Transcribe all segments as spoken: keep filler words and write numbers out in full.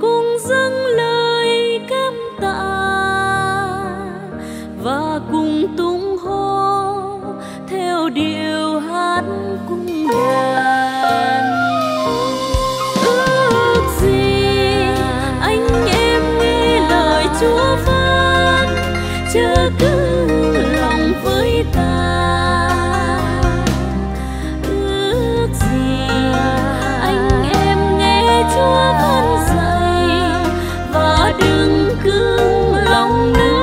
cùng dâng lời cảm tạ và cùng tung hô theo điệu hát cung đàn. Ước gì anh em nghe lời Chúa phán, chớ cứ lòng với ta. Ước gì anh em nghe Chúa phán dạy và đừng cứng lòng nữa.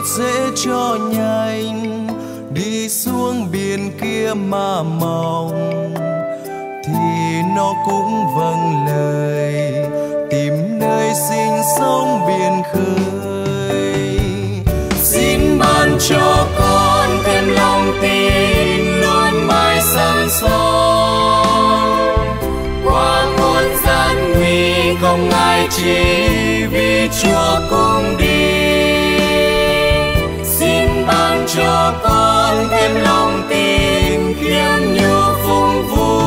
rất dễ cho nhanh, đi xuống biển kia mà mong thì nó cũng vâng lời, tìm nơi sinh sống biển khơi. Xin ban cho con thêm lòng tin luôn mãi sáng son, qua muôn gian nguy không ai chỉ vì Chúa cùng đi. Xin ban cho con thêm lòng tin khiêm nhường phụng vụ,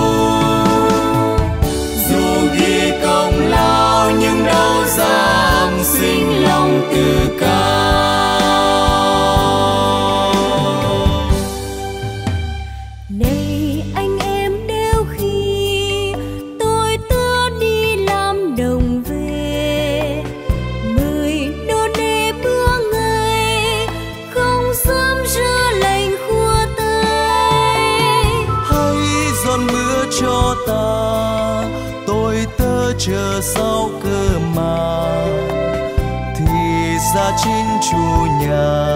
dù ghi công lao nhưng đâu dám sinh lòng tự cao. Này anh em đeo khi tôi tớ đi làm đồng về, mười đô nê bữa ngày không dám ra lành khua tay. Hãy giọt mưa cho ta, tôi tớ chờ sau cơ mà, thì ra chính chủ nhà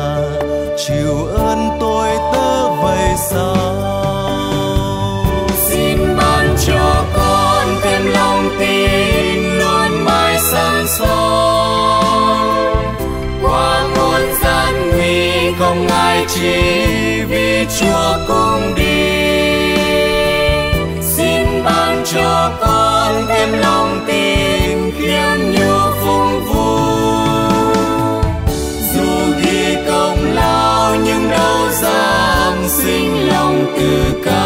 chịu ơn tôi tớ vậy sao. Xin ban cho con thêm lòng tin luôn mãi sáng son, qua muôn gian nguy không ai chỉ vì Chúa cùng đi. Xin ban cho con thêm lòng tin khiêm nhường phụng vụ, dù ghi công lao nhưng đâu dám sinh lòng tự cao.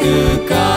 Từ ca